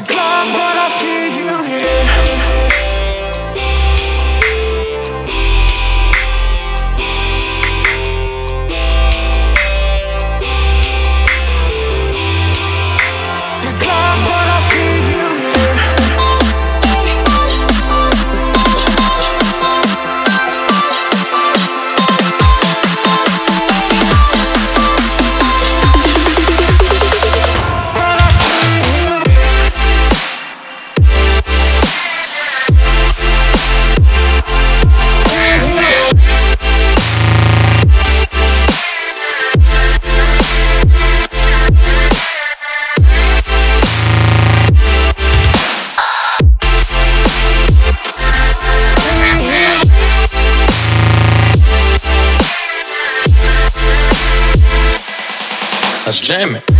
the club, but I see you here. The club, but I see you here. Let's jam it.